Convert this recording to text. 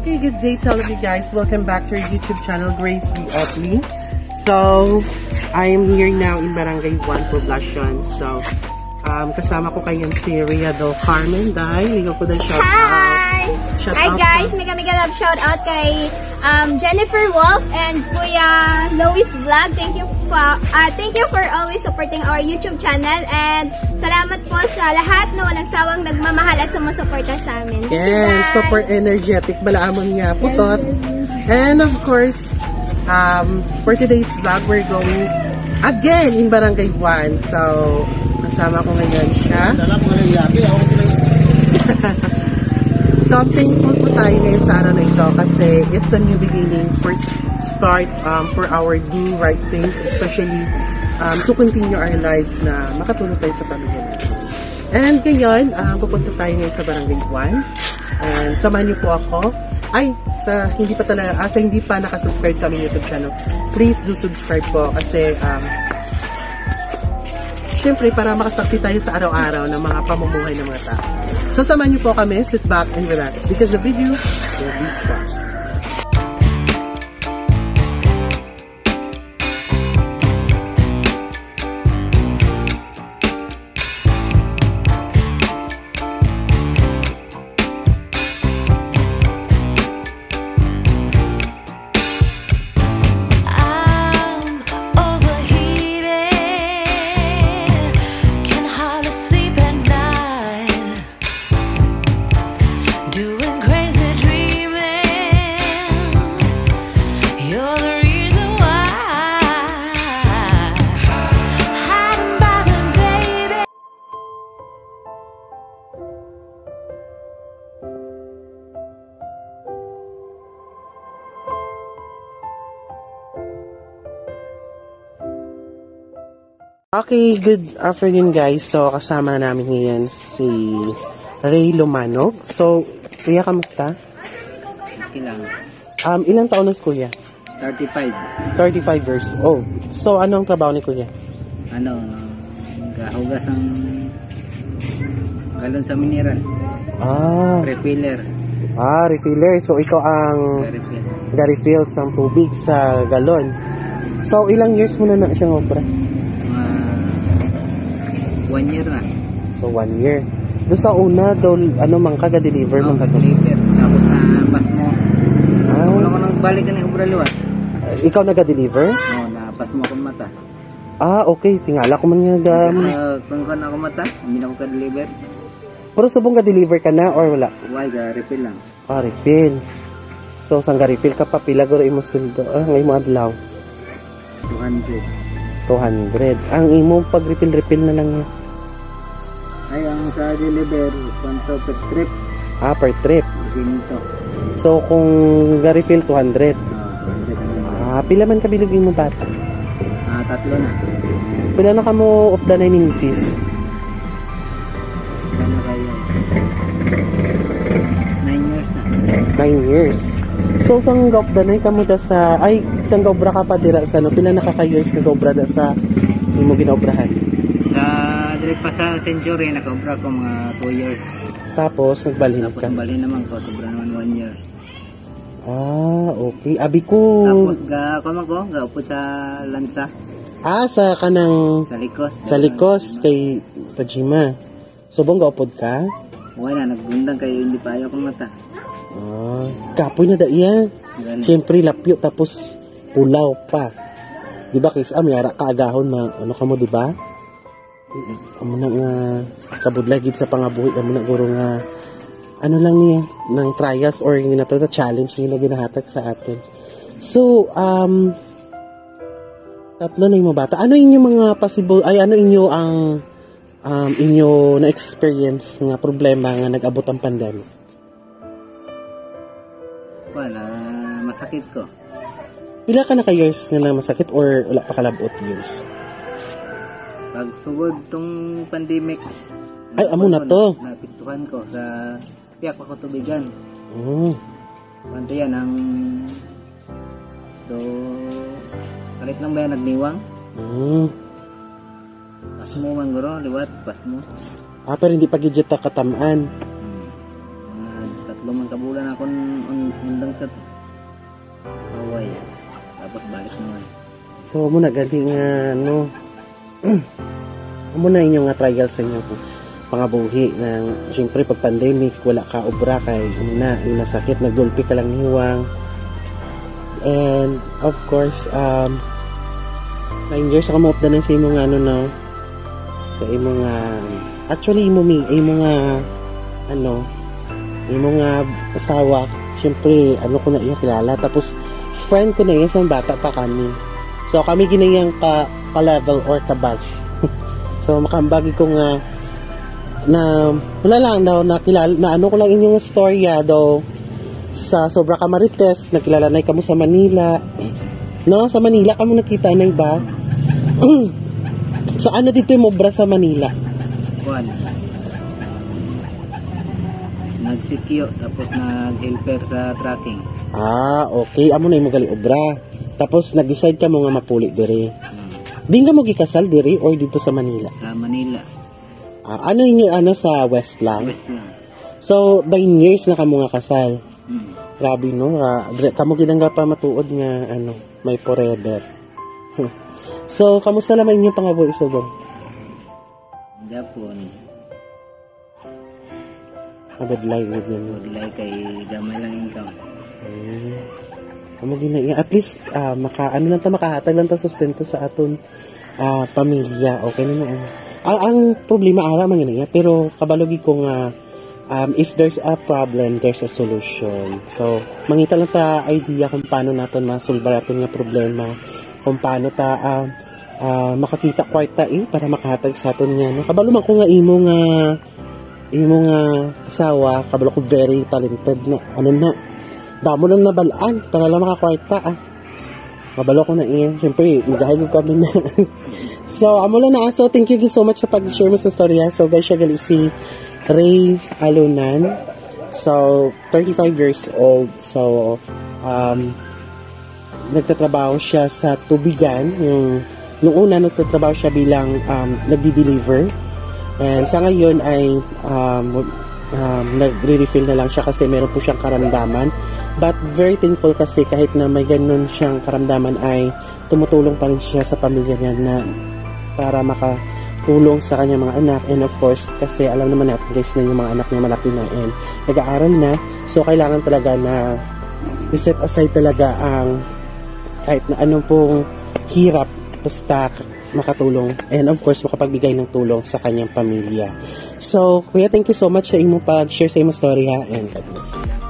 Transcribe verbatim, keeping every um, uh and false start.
Okay, good day to all of you guys. Welcome back to our YouTube channel, Grace V. Otley. So, I am here now in Barangay one, Poblacion. So, um, kasama ko kayo si Rhea Harman. Dai, ligaw ko na shout out. Hi! Shout Hi out guys, mega mega love shout out kay um, Jennifer Wolf and Kuya Louis Vlog. Thank you, pa, uh, thank you for always supporting our YouTube channel. And salamat po sa lahat na walang sawang nagmamahal at sumusuporta sa amin. Thank yes, super energetic. Balaamon nga, putot. And of course, um, for today's vlog, we're going again in Barangay one. So, kasama ko ngayon siya. So, thankful po tayo ngayon sa araw na ito kasi it's a new beginning for start um, for our doing right things, especially Um, to continue our lives na makatulong tayo sa pamilya natin. And ngayon, um, pupunta tayo ngayon sa Barangay one. And samahan niyo po ako. Ay, sa hindi pa talaga, ah, sa hindi pa nakasubscribe sa aming YouTube channel, please do subscribe po kasi um, syempre para makasaksi tayo sa araw-araw ng mga pamumuhay ng mga tao. So samahan niyo po kami, sit back and relax because the video will be started. Okay, good afternoon guys. So, kasama namin ngayon si Ray Lumanog. So, kuya, kamusta? Ilang? Um, ilang taon na si kuya? thirty-five. thirty-five years. Oh, so ano ang trabaho ni kuya? Ano, hugas ng galon sa mineral. Ah. Refiller. Ah, refiller. So, ikaw ang ga-refill ng tubig sa galon. So, ilang years mo na na siyang opera? One year na. So, one year. Doon sa una, doon, ano, mangkaga-deliver? Oh, mangkaga-deliver. Tapos na, uh, pas mo. Ah. Wala ko nang balik ka ng ubraluan. Uh, ikaw naga-deliver? Oo, oh, na, pas mo akong mata. Ah, okay. Tingala ko man nga. Uh, kung ka na akong mata, hindi na ako ka-deliver. Pero subong ka-deliver ka na or wala? Wala, ga-refill lang. Ah, refill. So, sang ga-refill ka pa, pilaguro imo sundo. Ah, ngayon mo adlaw. two hundred. two hundred. Ang imo pag-refill-refill na lang yan. Ay, ang sa deliver, panto per trip. Ah, per trip. Ginto. So, kung ga-refill, two hundred. Ah, uh, pila man kabilugin mo bata? Ah, tatlo na. Pila na ka mo upda na yung misis? Pila na kayo. Nine years na. Nine years. So, sang ga-upda na yung kamuda sa... Ay, sang ga-obra ka pa dira sa ano? Pila na kaka-years na ga-obra na sa... Yung mo gina-obrahan? Sa... pa sa Century, nakaobra ko mga two years. Tapos, nagbalhin ka? Tapos, nagbalhin naman ko. Sobra naman one year. Ah, okay. Abi ko... Tapos, ga-kama ko, ga-upo sa lansa. Ah, sa kanang... Sa likos. Sa likos, kay Tajima. So, bang ga-upod ka? Wala, nagbundang kayo. Hindi pa ayaw kong mata. Ah, kapoy na daiya. Siyempre, lapyo, tapos pulaw pa. Diba, kaysa mayara ka agahon na ano ka mo, diba? Amo na nga kabudlagid sa pangabuhi, amo na guro nga ano lang niya ng trials or yung nato na challenge yung ginahatag sa atin. So um tatlo na yung mga bata. Ano inyo mga possible ay ano inyo ang um inyo na experience nga problema nga nag-abot ang pandemic? Wala, masakit ko. Pila ka na ka years nga na masakit or wala pa kalabot years? Pagsugod tong pandemic. Ay, amo na to. Napituhan ko sa piyak pa ko tubigan. Oo. Panto yan ang so kalit lang ba yan nagniwang? Oo. Pas mo man guro, liwat, pas mo. Ah, pero hindi pa gidya ta katamaan. Hmm. Mga tatlo Duman kabulan akong undang sa away. Tapos balik naman. So, muna galing nga, no? Muna inyong nga trial sa inyo po. Pangabuhi ng, siyempre, pag pandemic, wala ka obra kay, muna, yung nasakit, nagdulpi ka lang niwang. And, of course, um, na-enjoy sa kamopda na sa imong ano na, sa imong, uh, actually, imong, imong, uh, ano, imong uh, asawa, siyempre, ano ko na iya kilala. Tapos, friend ko na iya sa bata pa kami. So, kami ginayang ka, ka-level or ka-batch. So, makambagi ko nga, na wala lang daw nakilala na ano ko lang inyong storya daw sa sobra ka Marites nakilala na kamo sa Manila no sa Manila kamo nakita na iba sa so, ano dito yung mobra sa Manila one nagsikyo tapos nag-helper sa tracking ah okay amo na yung magali obra tapos nag-decide ka mo nga mapuli diri hmm. Di nga mo gikasal diri or dito sa Manila sa Manila. Uh, ano inyo ano sa West lang? West lang. So, nine years na kamo nga kasal. Mm. Grabe no, uh, kamo gidang pa matuod nga ano, may forever. So, kamusta naman inyo pangabuhi subong? Dapon. Abadlay ug ganun. Abadlay kay gamay lang income. Eh. Kamo gina at least uh, maka ano lang ta makahatag lang ta sustento sa aton uh, pamilya. Okay na na. Ang, ang problema ara man niya pero kabalogi ko nga um, if there's a problem there's a solution so mangita lang ta idea kung paano naton masolba aton nga problema kung paano ta uh, uh, makakita kwarta eh, para makahatag sa aton nga no kabalo man ko nga imo nga imo nga asawa kabalo ko very talented na ano na damo nang nabalaan para lang makakwarta ah kabalo ko na iya syempre magahigog kami na so, amo lang na. So, thank you so much sa pag-share mo sa storya. So, guys, siya gali si Ray Alunan. So, thirty-five years old. So, um, nagtatrabaho siya sa tubigan. Yung, nung una, nagtatrabaho siya bilang um, nagdi-deliver. And sa ngayon ay um, um, nagre-refill na lang siya kasi meron po siyang karamdaman. But, very thankful kasi kahit na may ganun siyang karamdaman ay tumutulong pa rin siya sa pamilya niya na para makatulong sa kanyang mga anak and of course kasi alam naman natin guys na yung mga anak niya malaki na and nag-aaral na so kailangan talaga na set aside talaga ang kahit na anong pong hirap basta makatulong and of course makapagbigay ng tulong sa kanyang pamilya so kuya thank you so much sa imo pag-share sa imo story ha and God bless you.